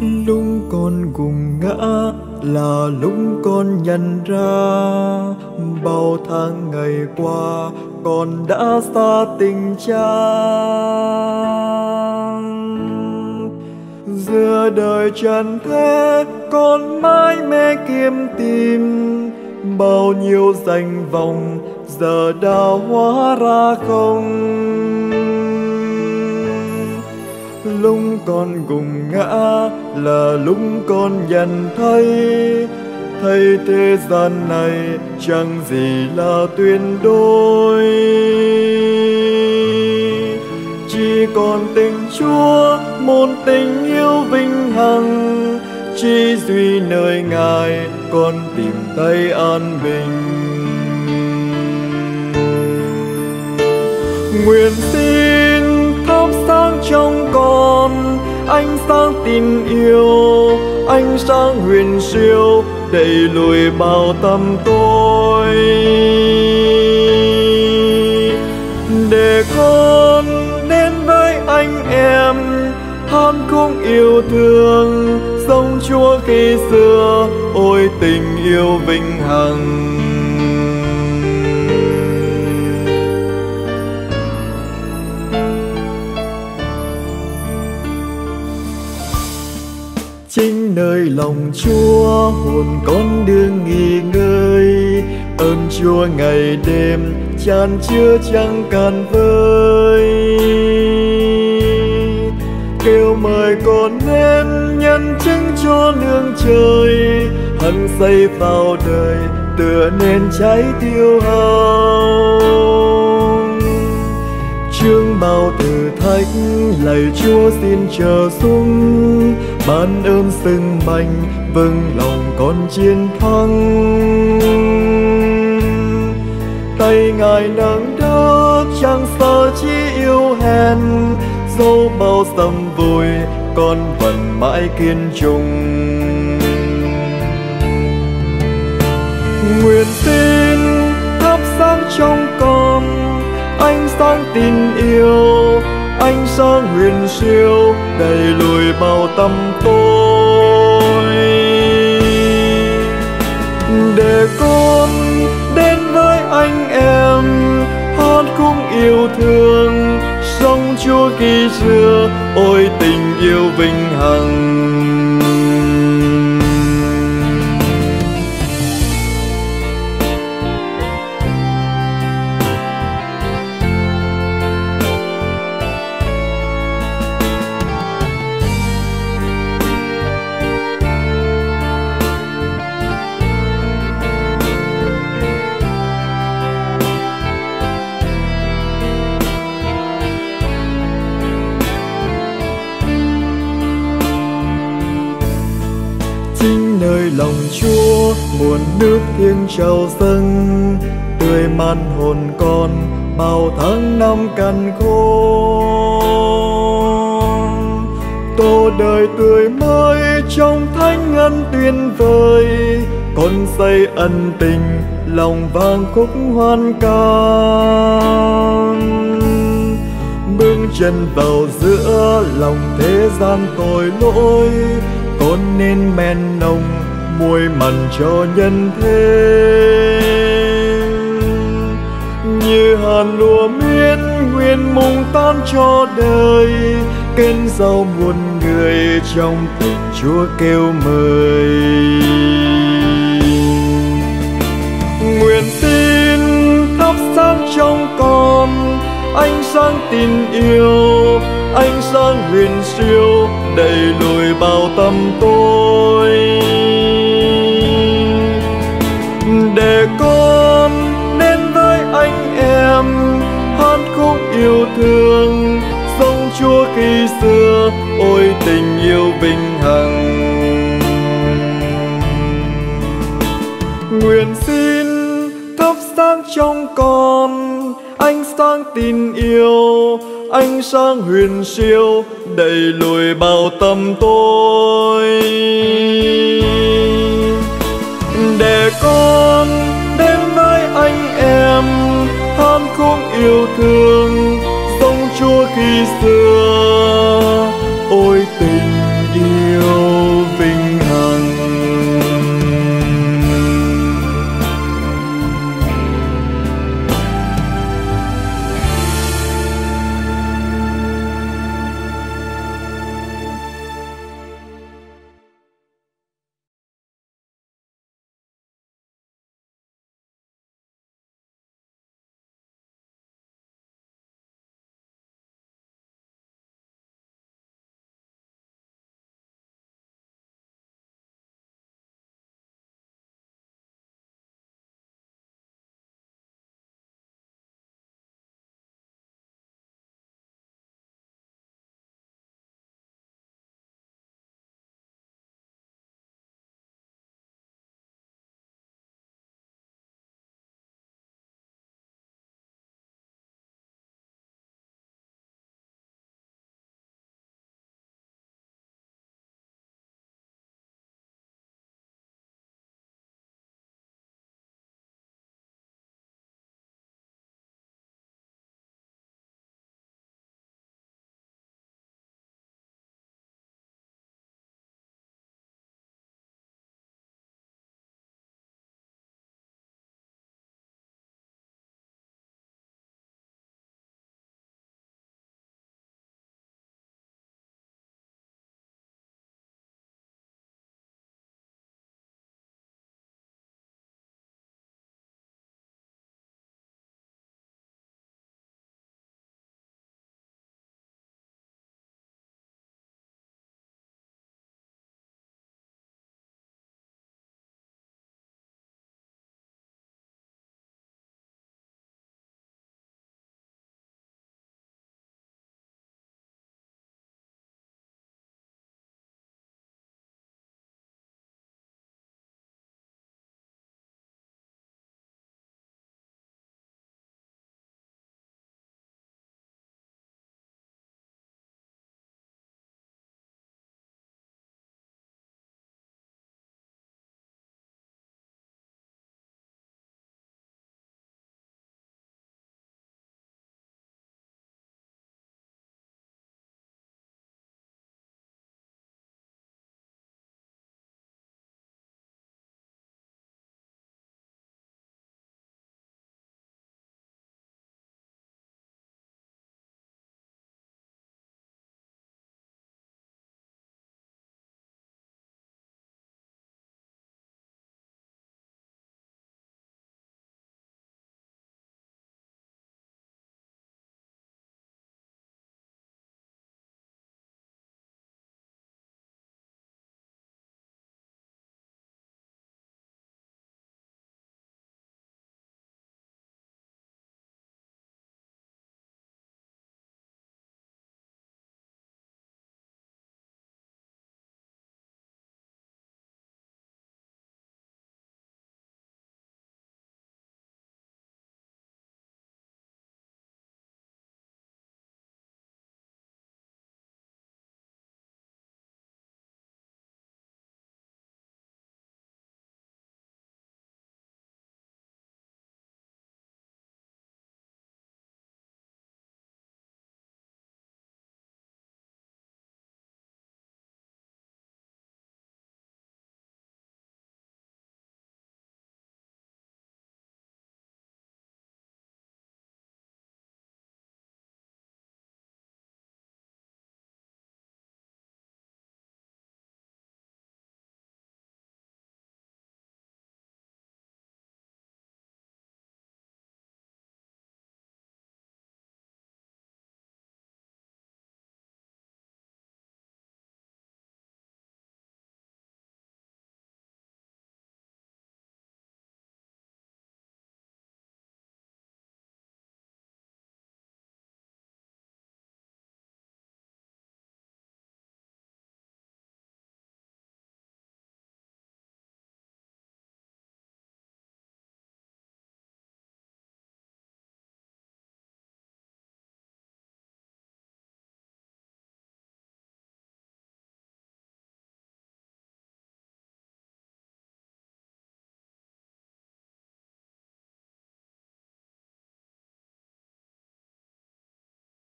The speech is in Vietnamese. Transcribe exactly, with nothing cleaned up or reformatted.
Lúc con gục ngã là lúc con nhận ra bao tháng ngày qua con đã xa tình cha. Giữa đời trần thế con mãi mê kiếm tìm, bao nhiêu danh vọng giờ đã hóa ra không. Lúc con gục ngã là lúc con nhận thấy thấy thế gian này chẳng gì là tuyệt đối. Chỉ còn tình Chúa, một tình yêu vĩnh hằng, chỉ duy nơi Ngài con tìm thấy an bình. Nguyện xin thắp sáng trong con ánh sáng tình yêu, ánh sáng huyền siêu đẩy lùi bao tâm tối, để con đến với anh em hát khúc yêu thương sông Chúa khi xưa, ôi tình yêu vĩnh hằng. Chính nơi lòng Chúa hồn con đương nghỉ ngơi, ơn Chúa ngày đêm chan chứa chẳng cạn vơi. Kêu mời con nên nhân chứng cho nương trời, hăng say vào đời tựa nên cháy tiêu hao. Chương bao thử thách lạy Chúa xin chờ xuống, ban ơn sừng mạnh vâng lòng con chiến thắng. Tay Ngài nâng đỡ chẳng sợ chi yêu hèn, dẫu bao sầm vui con vẫn mãi kiên trung. Nguyện tin thắp sáng trong con ánh sáng tình yêu, ánh sáng huyền siêu đầy lùi bao tâm tối, để con đến với anh em hát khúc yêu thương sông Chúa khi xưa, ôi tình yêu vĩnh hằng. Nơi lòng Chúa nguồn nước thiêng trào dâng, tươi man hồn con bao tháng năm cằn khô, tô đời tươi mới trong thánh ngân tuyệt vời. Con say ân tình lòng vang khúc hoan ca, bước chân vào giữa lòng thế gian tội lỗi. Con nên men nồng môi mặn cho nhân thế, như hàn lúa miên nguyện mùng tan cho đời, kết giao muôn người trong tình Chúa kêu mời. Nguyện tin thắp sáng trong con ánh sáng tình yêu, ánh sáng huyền siêu đầy lùi bao tâm tối, để con đến với anh em hát khúc yêu thương sông Chúa khi xưa, ôi tình yêu vĩnh hằng. Nguyện xin thắp sáng trong con ánh sáng tình yêu, ánh sáng huyền siêu đẩy lùi bao tâm tối, để con đến với anh em hát khúc yêu thương sông Chúa khi xưa.